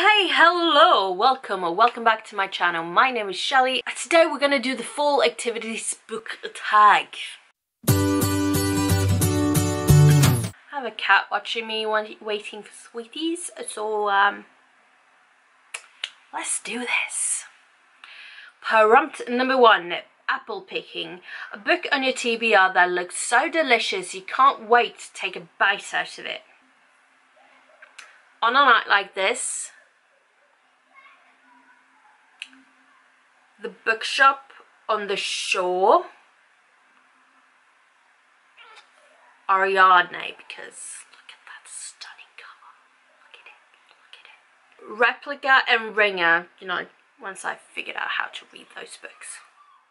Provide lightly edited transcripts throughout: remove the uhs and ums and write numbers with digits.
Hey, hello, welcome or welcome back to my channel. My name is Shelley and today we're going to do the Fall Activities book tag. I have a cat watching me waiting for sweeties, so let's do this. Prompt number one, apple picking. A book on your TBR that looks so delicious you can't wait to take a bite out of it. On a night like this, The Bookshop on the Shore, Ariadne, because look at that stunning cover, look at it. Replica and Ringer, you know, once I figured out how to read those books.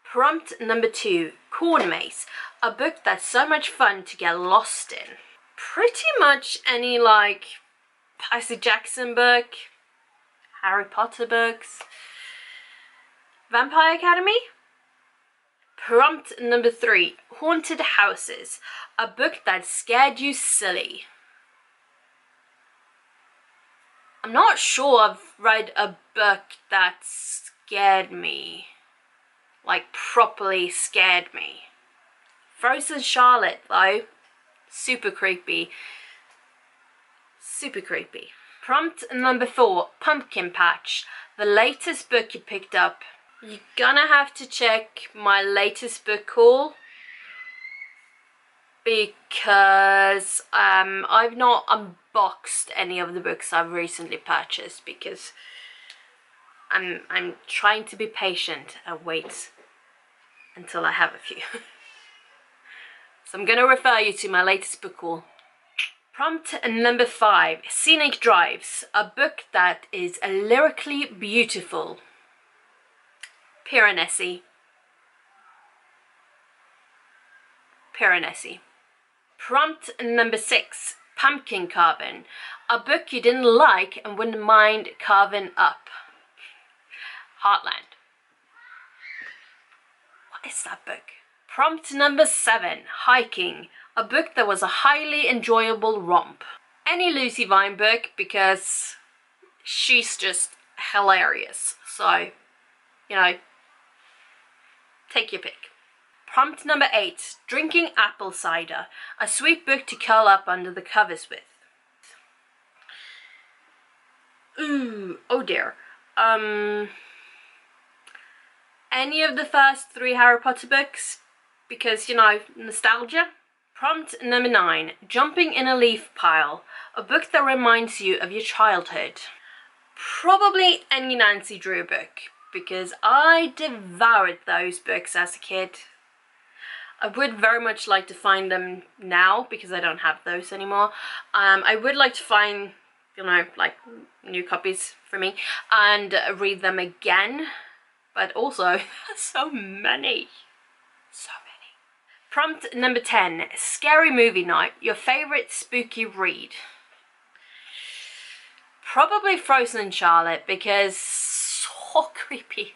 Prompt number two, corn maze, a book that's so much fun to get lost in. Pretty much any like Percy Jackson book, Harry Potter books, Vampire Academy. Prompt number three, haunted houses, a book that scared you silly. I'm not sure I've read a book that scared me, like properly scared me. Frozen Charlotte though, super creepy. Super creepy. Prompt number four, pumpkin patch, the latest book you picked up. You're gonna have to check my latest book haul because I've not unboxed any of the books I've recently purchased because I'm trying to be patient and wait until I have a few. So I'm gonna refer you to my latest book haul. Prompt number five, scenic drives, a book that is lyrically beautiful. Piranesi. Prompt number six, pumpkin carving, a book you didn't like and wouldn't mind carving up. Heartland. What is that book? Prompt number seven, hiking, a book that was a highly enjoyable romp. Any Lucy Vine book because she's just hilarious. So, you know, take your pick. Prompt number eight, drinking apple cider, a sweet book to curl up under the covers with. Ooh, oh dear. Any of the first three Harry Potter books because, you know, nostalgia. Prompt number nine, jumping in a leaf pile, a book that reminds you of your childhood. Probably any Nancy Drew book because I devoured those books as a kid. I would very much like to find them now because I don't have those anymore. I would like to find, you know, like new copies for me and read them again, but also so many. Prompt number 10, scary movie night, your favourite spooky read. Probably Frozen Charlotte because so creepy.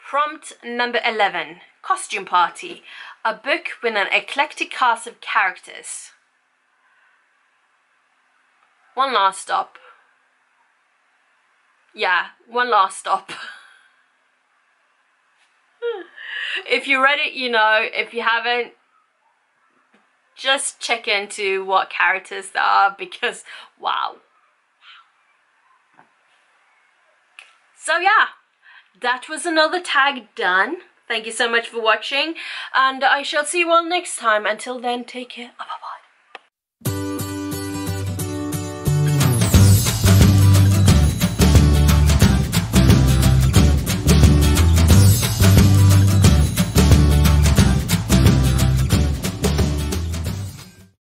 Prompt number 11, costume party, a book with an eclectic cast of characters. One Last Stop. Yeah, One Last Stop. If you read it, you know. If you haven't, just check into what characters there are because wow. So yeah, that was another tag done. Thank you so much for watching and I shall see you all next time. Until then, take care. Bye-bye.